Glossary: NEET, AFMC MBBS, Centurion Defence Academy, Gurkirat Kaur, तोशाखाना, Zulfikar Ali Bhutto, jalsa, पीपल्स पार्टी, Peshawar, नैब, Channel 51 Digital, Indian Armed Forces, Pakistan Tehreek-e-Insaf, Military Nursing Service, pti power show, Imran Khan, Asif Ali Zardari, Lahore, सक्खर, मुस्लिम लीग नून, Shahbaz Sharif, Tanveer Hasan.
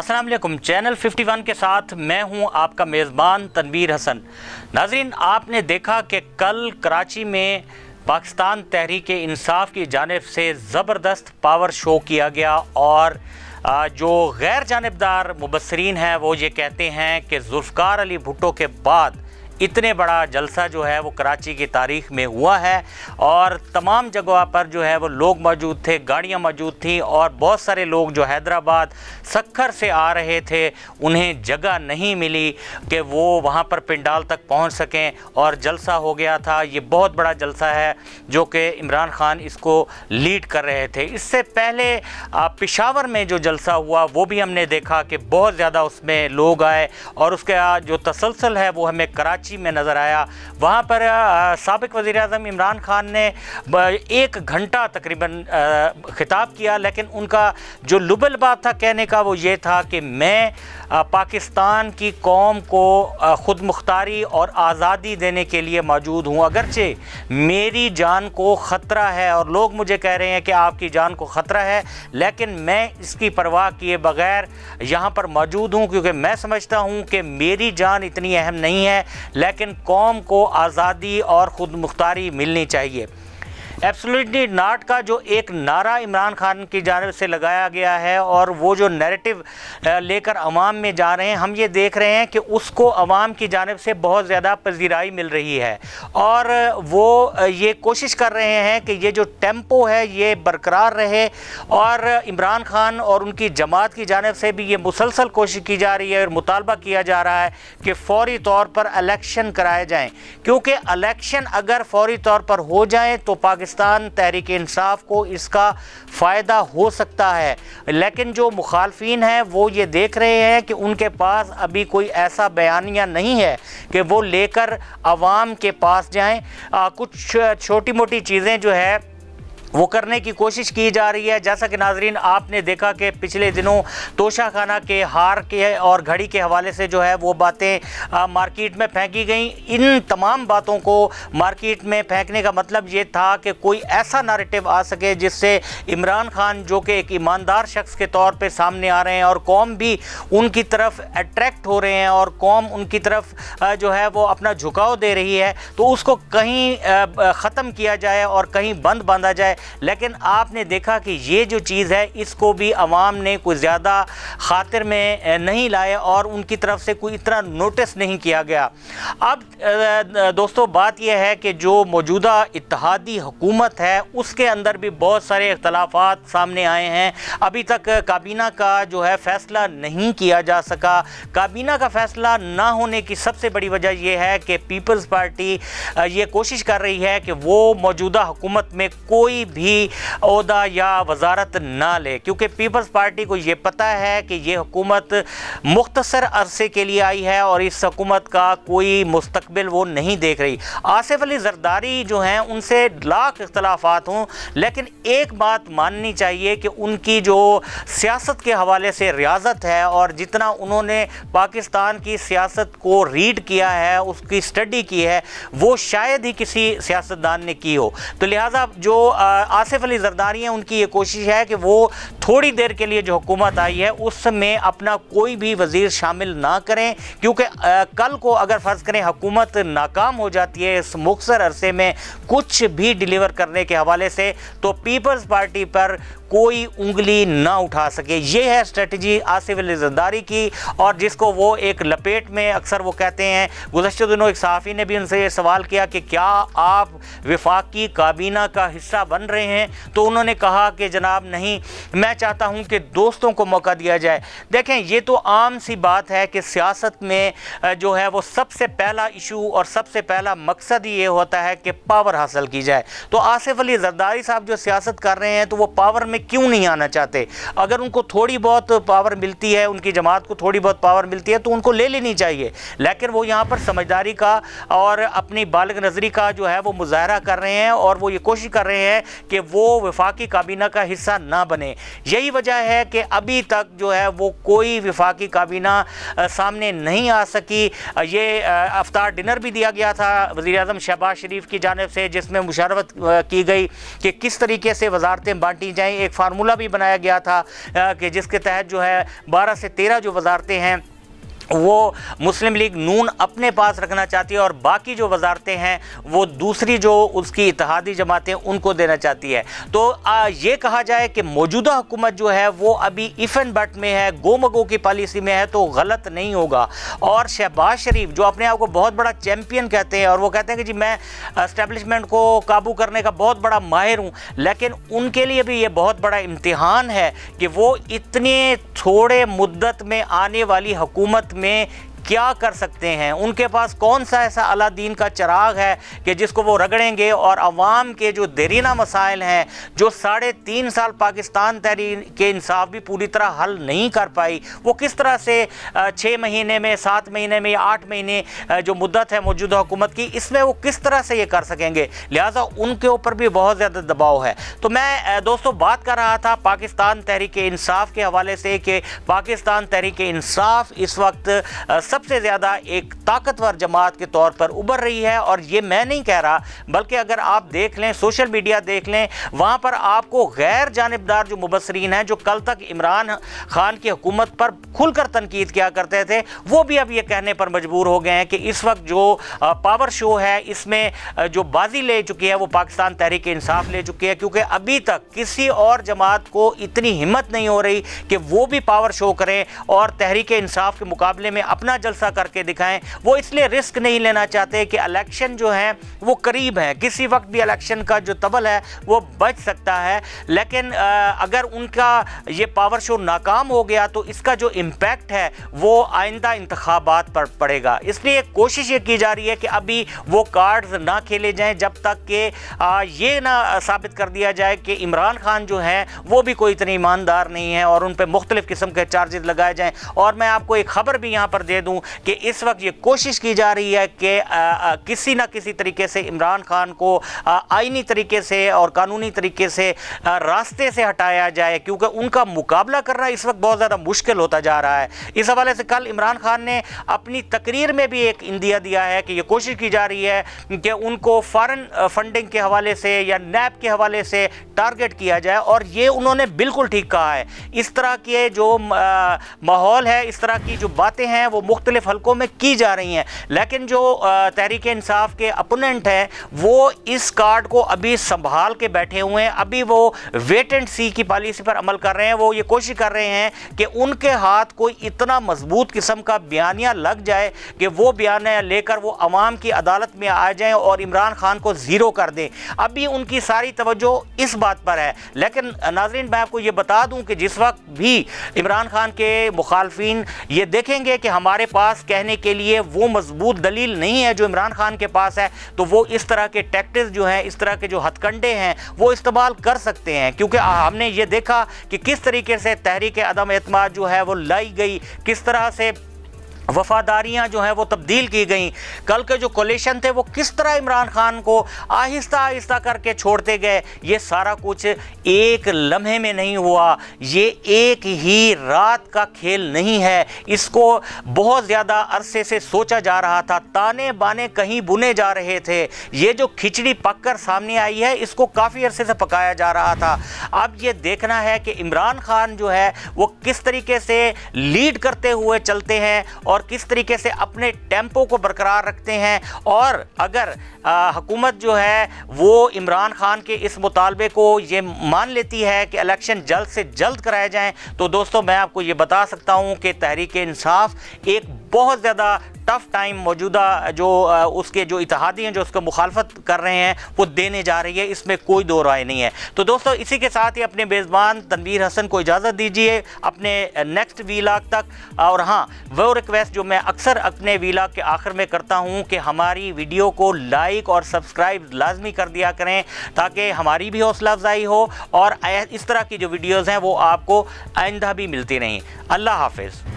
अस्सलाम वालेकुम। चैनल 51 के साथ मैं हूं आपका मेज़बान तनवीर हसन। नाजरीन, आपने देखा कि कल कराची में पाकिस्तान तहरीक इंसाफ की जानिब से ज़बरदस्त पावर शो किया गया और जो गैर जानिबदार मुबसरीन हैं वो ये कहते हैं कि ज़ुल्फ़िकार अली भुट्टो के बाद इतने बड़ा जलसा जो है वो कराची की तारीख़ में हुआ है और तमाम जगह पर जो है वो लोग मौजूद थे, गाड़ियां मौजूद थी और बहुत सारे लोग जो हैदराबाद सक्खर से आ रहे थे उन्हें जगह नहीं मिली कि वो वहां पर पिंडाल तक पहुंच सकें और जलसा हो गया था। ये बहुत बड़ा जलसा है जो कि इमरान खान इसको लीड कर रहे थे। इससे पहले पेशावर में जो जलसा हुआ वो भी हमने देखा कि बहुत ज़्यादा उसमें लोग आए और उसका जो तसलसल है वो हमें कराची में नजर आया। वहां पर साबिक वज़ीर-ए-आज़म इमरान खान ने एक घंटा तकरीबन खिताब किया, लेकिन उनका जो लुबलबा था कहने का वो ये था कि मैं पाकिस्तान की कौम को ख़ुद मुख्तारी और आज़ादी देने के लिए मौजूद हूँ, अगरचे मेरी जान को ख़तरा है और लोग मुझे कह रहे हैं कि आपकी जान को ख़तरा है, लेकिन मैं इसकी परवाह किए बगैर यहाँ पर मौजूद हूँ क्योंकि मैं समझता हूँ कि मेरी जान इतनी अहम नहीं है, लेकिन कौम को आज़ादी और ख़ुद मुख्तारी मिलनी चाहिए। एब्सोल्युटली नॉट का जो एक नारा इमरान खान की जानिब से लगाया गया है और वो जो नैरेटिव लेकर अवाम में जा रहे हैं, हम ये देख रहे हैं कि उसको अवाम की जानिब से बहुत ज़्यादा पजीराई मिल रही है और वो ये कोशिश कर रहे हैं कि ये जो टेम्पो है ये बरकरार रहे और इमरान खान और उनकी जमात की जानिब से भी ये मुसलसल कोशिश की जा रही है और मुतालबा किया जा रहा है कि फ़ौरी तौर पर इलेक्शन कराए जाएँ, क्योंकि इलेक्शन अगर फ़ौरी तौर पर हो जाएँ तो पाकिस्तान तहरीक इंसाफ को इसका फ़ायदा हो सकता है। लेकिन जो मुखालफीन हैं वो ये देख रहे हैं कि उनके पास अभी कोई ऐसा बयानिया नहीं है कि वो लेकर आवाम के पास जाएं। कुछ छोटी मोटी चीज़ें जो है वो करने की कोशिश की जा रही है, जैसा कि नाजरीन आपने देखा कि पिछले दिनों तोशाखाना के हार के और घड़ी के हवाले से जो है वो बातें मार्केट में फेंकी गई। इन तमाम बातों को मार्केट में फेंकने का मतलब ये था कि कोई ऐसा नैरेटिव आ सके जिससे इमरान खान जो कि एक ईमानदार शख्स के तौर पे सामने आ रहे हैं और कौम भी उनकी तरफ अट्रैक्ट हो रहे हैं और कौम उनकी तरफ जो है वो अपना झुकाव दे रही है, तो उसको कहीं ख़त्म किया जाए और कहीं बंद बांधा जाए। लेकिन आपने देखा कि ये जो चीज़ है इसको भी अवाम ने कोई ज़्यादा खातिर में नहीं लाए और उनकी तरफ से कोई इतना नोटिस नहीं किया गया। अब दोस्तों बात यह है कि जो मौजूदा इत्तेहादी हुकूमत है उसके अंदर भी बहुत सारे इख्तलाफात सामने आए हैं। अभी तक काबीना का जो है फैसला नहीं किया जा सका। काबीना का फैसला ना होने की सबसे बड़ी वजह यह है कि पीपल्स पार्टी ये कोशिश कर रही है कि वो मौजूदा हुकूमत में कोई भी ओहदा या वजारत ना ले, क्योंकि पीपल्स पार्टी को ये पता है कि ये हुकूमत मुख्तसर अरसे के लिए आई है और इस हुकूमत का कोई मुस्तकबिल वो नहीं देख रही। आसिफ अली जरदारी जो हैं उनसे लाख इख्तलाफात हों, लेकिन एक बात माननी चाहिए कि उनकी जो सियासत के हवाले से रियाजत है और जितना उन्होंने पाकिस्तान की सियासत को रीड किया है, उसकी स्टडी की है, वो शायद ही किसी सियासतदान ने की हो। तो लिहाजा जो आसिफ अली जरदारी हैं उनकी ये कोशिश है कि वो थोड़ी देर के लिए जो हुकूमत आई है उसमें अपना कोई भी वज़ीर शामिल ना करें, क्योंकि कल को अगर फ़र्ज़ करें हुकूमत नाकाम हो जाती है इस मुख्तसर अरसे में कुछ भी डिलीवर करने के हवाले से, तो पीपल्स पार्टी पर कोई उंगली ना उठा सके। ये है स्ट्रेटजी आसिफ अली जरदारी की और जिसको वो एक लपेट में अक्सर वो कहते हैं। गुज़श्ते दिनों एक सहाफ़ी ने भी उनसे ये सवाल किया कि क्या आप वफाकी काबीना का हिस्सा बन रहे हैं, तो उन्होंने कहा कि जनाब नहीं, मैं चाहता हूं कि दोस्तों को मौका दिया जाए। देखें, ये तो आम सी बात है कि सियासत में जो है वो सबसे पहला इशू और सबसे पहला मकसद ये होता है कि पावर हासिल की जाए। तो आसिफ अली जरदारी साहब जो सियासत कर रहे हैं तो वो पावर में क्यों नहीं आना चाहते? अगर उनको थोड़ी बहुत पावर मिलती है, उनकी जमात को थोड़ी बहुत पावर मिलती है तो उनको ले लेनी चाहिए, लेकिन वो यहाँ पर समझदारी का और अपनी बालिग नजरी का जो है वो मुजाहरा कर रहे हैं और वो ये कोशिश कर रहे हैं कि वो वफाकी काबीना का हिस्सा ना बने। यही वजह है कि अभी तक जो है वो कोई वफाकी काबीना सामने नहीं आ सकी। ये अफ्तार डिनर भी दिया गया था वज़ीर-ए-आज़म शहबाज शरीफ की जानिब से, जिसमें मुशावरत की गई कि किस तरीके से वजारतें बांटी जाएँ। एक फार्मूला भी बनाया गया था कि जिसके तहत जो है 12 से 13 जो वजारतें हैं वो मुस्लिम लीग नून अपने पास रखना चाहती है और बाकी जो वजारतें हैं वो दूसरी जो उसकी इत्तेहादी जमातें उनको देना चाहती है। तो ये कहा जाए कि मौजूदा हुकूमत जो है वो अभी इफ एंड बट में है, गोमगो की पॉलिसी में है, तो गलत नहीं होगा। और शहबाज शरीफ जो अपने आप को बहुत बड़ा चैम्पियन कहते हैं और वो कहते हैं कि जी मैं एस्टेब्लिशमेंट को काबू करने का बहुत बड़ा माहिर हूँ, लेकिन उनके लिए भी ये बहुत बड़ा इम्तिहान है कि वो इतने थोड़े मुद्दत में आने वाली हुकूमत में क्या कर सकते हैं। उनके पास कौन सा ऐसा अलादीन का चिराग है कि जिसको वो रगड़ेंगे और अवाम के जो देरीना मसाइल हैं, जो 3.5 साल पाकिस्तान तहरीक-ए-इंसाफ भी पूरी तरह हल नहीं कर पाई, वो किस तरह से 6 महीने में, 7 महीने में या 8 महीने जो मुद्दत है मौजूदा हुकूमत की, इसमें वो किस तरह से ये कर सकेंगे। लिहाजा उनके ऊपर भी बहुत ज़्यादा दबाव है। तो मैं दोस्तों बात कर रहा था पाकिस्तान तहरीक-ए-इंसाफ के हवाले से कि पाकिस्तान तहरीक-ए-इंसाफ इस वक्त सबसे ज़्यादा एक ताकतवर जमात के तौर पर उभर रही है। और ये मैं नहीं कह रहा, बल्कि अगर आप देख लें, सोशल मीडिया देख लें, वहाँ पर आपको गैर जानिबदार जो मुबसरीन हैं जो कल तक इमरान खान की हुकूमत पर खुलकर तनकीद किया करते थे, वो भी अब ये कहने पर मजबूर हो गए हैं कि इस वक्त जो पावर शो है इसमें जो बाजी ले चुकी है वो पाकिस्तान तहरीक-ए-इंसाफ ले चुकी है, क्योंकि अभी तक किसी और जमात को इतनी हिम्मत नहीं हो रही कि वो भी पावर शो करें और तहरीक-ए-इंसाफ के मुकाबले में अपना जलसा करके दिखाएं। वो इसलिए रिस्क नहीं लेना चाहते कि इलेक्शन जो है वो करीब है, किसी वक्त भी इलेक्शन का जो तबल है वो बच सकता है। लेकिन अगर उनका ये पावर शो नाकाम हो गया तो इसका जो इम्पैक्ट है वो आइंदा इंतखाबात पर पड़ेगा। इसलिए कोशिश ये की जा रही है कि अभी वो कार्ड्स ना खेले जाएं जब तक कि ये ना साबित कर दिया जाए कि इमरान खान जो हैं वो भी कोई इतने ईमानदार नहीं है और उन पर मुख्तलिफ़ किस्म के चार्जेस लगाए जाएँ। और मैं आपको एक ख़बर भी यहाँ पर दे दूँ कि इस वक्त ये कोशिश की जा रही है कि किसी ना किसी तरीके से इमरान खान को आईनी तरीके से और कानूनी तरीके से रास्ते से हटाया जाए, क्योंकि उनका मुकाबला करना इस वक्त बहुत ज़्यादा मुश्किल होता जा रहा है। इस हवाले से कल इमरान खान ने अपनी तकरीर में भी एक इंदिया दिया है कि ये कोशिश की जा रही है कि उनको फॉरेन फंडिंग के हवाले से या नैब के हवाले से टारगेट किया जाए, और ये उन्होंने बिल्कुल ठीक कहा है। इस तरह के जो माहौल है, इस तरह की जो बातें हैं वो मुख्तलिफ हलकों में की जा रही हैं, लेकिन जो तहरीक-ए-इंसाफ के अपोनेंट हैं वो इस कार्ड को अभी संभाल के बैठे हुए हैं। अभी वो वेट एंड सी की पॉलिसी पर अमल कर रहे हैं। वो ये कोशिश कर रहे हैं कि उनके हाथ कोई इतना मजबूत किस्म का बयानिया लग जाए कि वो बयानिया लेकर वो अवाम की अदालत में आ जाएँ और इमरान खान को ज़ीरो कर दें। अभी उनकी सारी तवज्जो इस बात पर है। लेकिन नाज़रीन, मैं आपको ये बता दूँ कि जिस वक्त भी इमरान खान के मुखालफिन ये देखेंगे कि हमारे पास कहने के लिए वो मजबूत दलील नहीं है जो इमरान खान के पास है, तो वो इस तरह के टैक्टिक्स जो हैं, इस तरह के जो हथकंडे हैं वो इस्तेमाल कर सकते हैं। क्योंकि हमने ये देखा कि किस तरीके से तहरीक अदम एतमाद जो है वो लाई गई, किस तरह से वफादारियाँ जो हैं वो तब्दील की गई। कल के जो कोलेशन थे वो किस तरह इमरान खान को आहिस्ता आहिस्ता करके छोड़ते गए। ये सारा कुछ एक लम्हे में नहीं हुआ, ये एक ही रात का खेल नहीं है। इसको बहुत ज़्यादा अरसे से सोचा जा रहा था, ताने बाने कहीं बुने जा रहे थे। ये जो खिचड़ी पककर सामने आई है इसको काफ़ी अरसे से पकाया जा रहा था। अब ये देखना है कि इमरान खान जो है वो किस तरीके से लीड करते हुए चलते हैं और किस तरीके से अपने टेम्पो को बरकरार रखते हैं। और अगर हुकूमत जो है वो इमरान खान के इस मुतालबे को ये मान लेती है कि इलेक्शन जल्द से जल्द कराए जाएं, तो दोस्तों मैं आपको ये बता सकता हूं कि तहरीक-ए-इंसाफ एक बहुत ज़्यादा टफ टाइम मौजूदा जो उसके जो इत्तेहादी हैं जो उसका मुखालफत कर रहे हैं वो देने जा रही है, इसमें कोई दो राय नहीं है। तो दोस्तों इसी के साथ ही अपने मेज़बान तनवीर हसन को इजाज़त दीजिए अपने नेक्स्ट वीलाग तक। और हाँ, वो रिक्वेस्ट जो मैं अक्सर अपने वीलाग के आखिर में करता हूँ कि हमारी वीडियो को लाइक और सब्सक्राइब लाजमी कर दिया करें ताकि हमारी भी हौसला अफजाई हो और इस तरह की जो वीडियोज़ हैं वो आपको आइंदा भी मिलती रहें। अल्लाह हाफिज़।